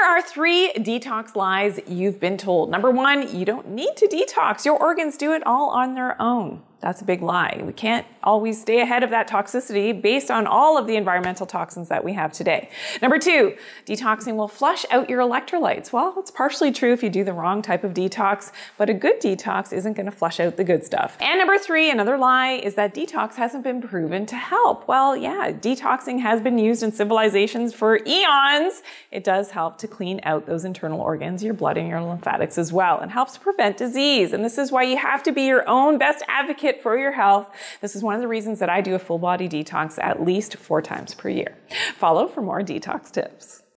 Here are 3 detox lies you've been told. Number 1, you don't need to detox. Your organs do it all on their own. That's a big lie. We can't always stay ahead of that toxicity based on all of the environmental toxins that we have today. Number 2, detoxing will flush out your electrolytes. Well, it's partially true if you do the wrong type of detox, but a good detox isn't going to flush out the good stuff. And number 3, another lie is that detox hasn't been proven to help. Well, yeah, detoxing has been used in civilizations for eons. It does help to clean out those internal organs, your blood and your lymphatics as well, and helps prevent disease. And this is why you have to be your own best advocate for your health. This is one of the reasons that I do a full body detox at least 4 times per year. Follow for more detox tips.